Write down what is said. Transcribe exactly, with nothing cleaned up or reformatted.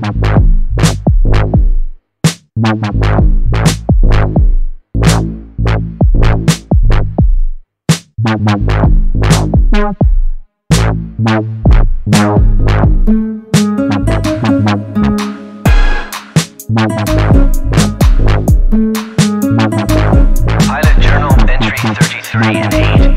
Pilot Journal Entry thirty-three and eight.